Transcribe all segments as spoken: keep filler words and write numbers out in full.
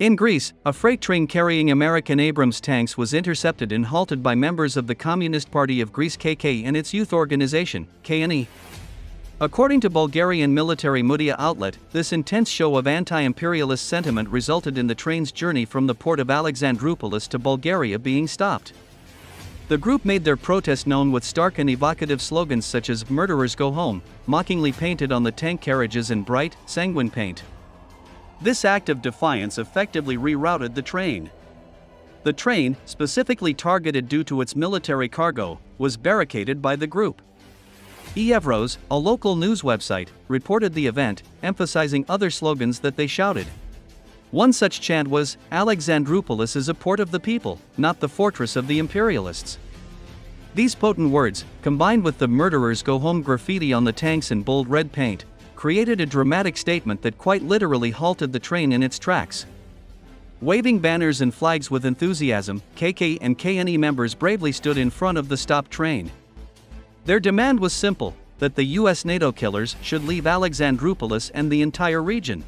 In Greece, a freight train carrying American Abrams tanks was intercepted and halted by members of the Communist Party of Greece K K E and its youth organization, K N E. According to Bulgarian military Mudia outlet, this intense show of anti-imperialist sentiment resulted in the train's journey from the port of Alexandroupolis to Bulgaria being stopped. The group made their protest known with stark and evocative slogans such as "Murderers go home," mockingly painted on the tank carriages in bright, sanguine paint. This act of defiance effectively rerouted the train. The train, specifically targeted due to its military cargo, was barricaded by the group. Evros, a local news website, reported the event, emphasizing other slogans that they shouted. One such chant was, "Alexandroupolis is a port of the people, not the fortress of the imperialists." These potent words, combined with the "Murderers Go Home" graffiti on the tanks in bold red paint, created a dramatic statement that quite literally halted the train in its tracks. Waving banners and flags with enthusiasm, K K E and K N E members bravely stood in front of the stopped train. Their demand was simple, that the U S NATO killers should leave Alexandroupolis and the entire region.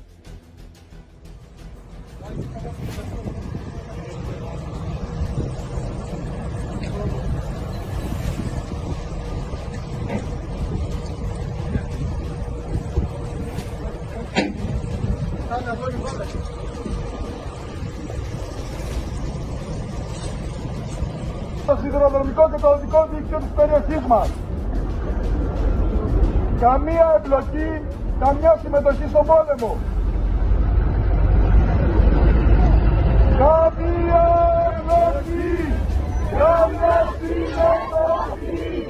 Το σιδηροδρομικό και το οδικό δίκτυο της περιοχής μας. Καμία εμπλοκή, καμιά συμμετοχή στον πόλεμο. Καμία εμπλοκή, καμιά συμμετοχή.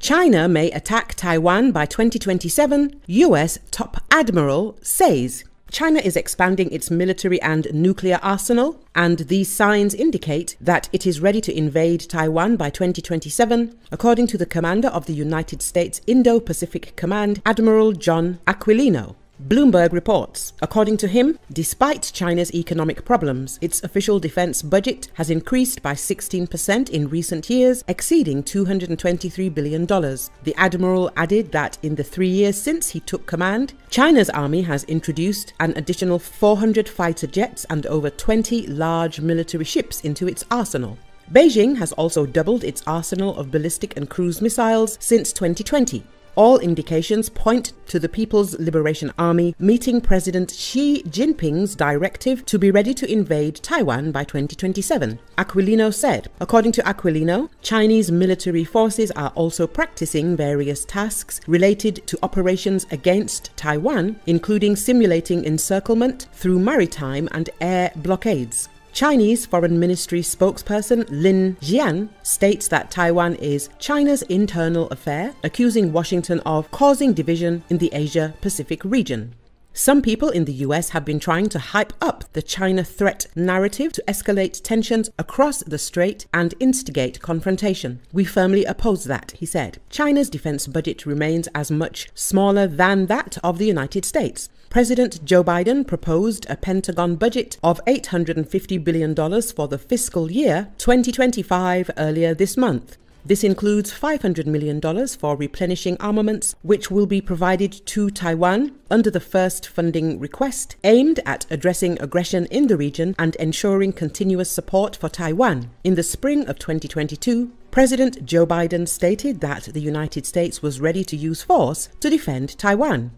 China may attack Taiwan by twenty twenty-seven, U S top admiral says. China is expanding its military and nuclear arsenal, and these signs indicate that it is ready to invade Taiwan by twenty twenty-seven, according to the commander of the United States Indo-Pacific Command, Admiral John Aquilino. Bloomberg reports, according to him, despite China's economic problems, its official defense budget has increased by sixteen percent in recent years, exceeding two hundred twenty-three billion dollars. The admiral added that in the three years since he took command, China's army has introduced an additional four hundred fighter jets and over twenty large military ships into its arsenal. Beijing has also doubled its arsenal of ballistic and cruise missiles since twenty twenty. All indications point to the People's Liberation Army meeting President Xi Jinping's directive to be ready to invade Taiwan by twenty twenty-seven, Aquilino said. According to Aquilino, Chinese military forces are also practicing various tasks related to operations against Taiwan, including simulating encirclement through maritime and air blockades. Chinese Foreign Ministry spokesperson Lin Jian states that Taiwan is China's internal affair, accusing Washington of causing division in the Asia-Pacific region. Some people in the U S have been trying to hype up the China threat narrative to escalate tensions across the strait and instigate confrontation. We firmly oppose that, he said. China's defense budget remains as much smaller than that of the United States. President Joe Biden proposed a Pentagon budget of eight hundred fifty billion dollars for the fiscal year twenty twenty-five earlier this month. This includes five hundred million dollars for replenishing armaments, which will be provided to Taiwan under the first funding request, aimed at addressing aggression in the region and ensuring continuous support for Taiwan. In the spring of twenty twenty-two, President Joe Biden stated that the United States was ready to use force to defend Taiwan.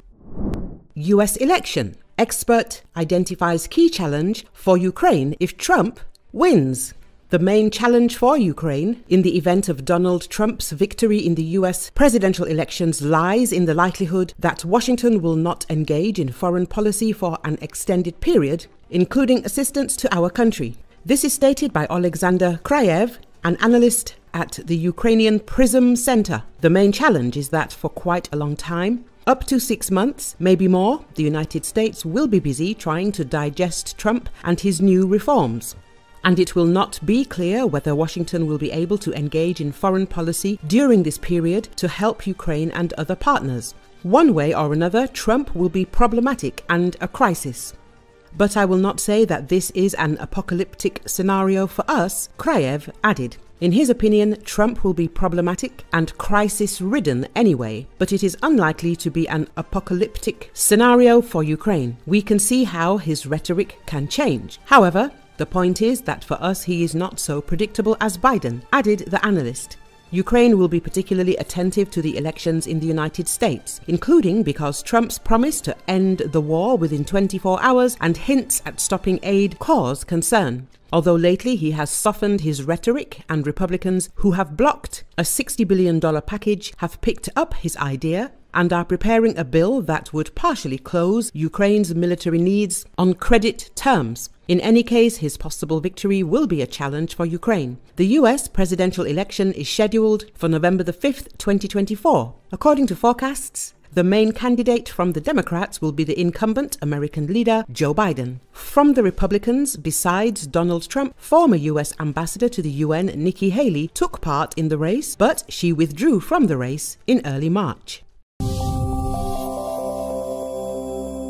U S election. Expert identifies key challenge for Ukraine if Trump wins. The main challenge for Ukraine in the event of Donald Trump's victory in the U S presidential elections lies in the likelihood that Washington will not engage in foreign policy for an extended period, including assistance to our country. This is stated by Oleksandr Krayev, an analyst at the Ukrainian PRISM Center. The main challenge is that for quite a long time, up to six months, maybe more, the United States will be busy trying to digest Trump and his new reforms. And it will not be clear whether Washington will be able to engage in foreign policy during this period to help Ukraine and other partners. One way or another, Trump will be problematic and a crisis. But I will not say that this is an apocalyptic scenario for us, Krayev added. In his opinion, Trump will be problematic and crisis-ridden anyway, but it is unlikely to be an apocalyptic scenario for Ukraine. We can see how his rhetoric can change. However, the point is that for us he is not so predictable as Biden, added the analyst. Ukraine will be particularly attentive to the elections in the United States, including because Trump's promise to end the war within twenty-four hours and hints at stopping aid cause concern. Although lately he has softened his rhetoric, and Republicans who have blocked a sixty billion dollar package have picked up his idea and are preparing a bill that would partially close Ukraine's military needs on credit terms. In any case, his possible victory will be a challenge for Ukraine. The U S presidential election is scheduled for November the fifth, twenty twenty-four. According to forecasts, the main candidate from the Democrats will be the incumbent American leader, Joe Biden. From the Republicans, besides Donald Trump, former U S ambassador to the U N, Nikki Haley, took part in the race, but she withdrew from the race in early March.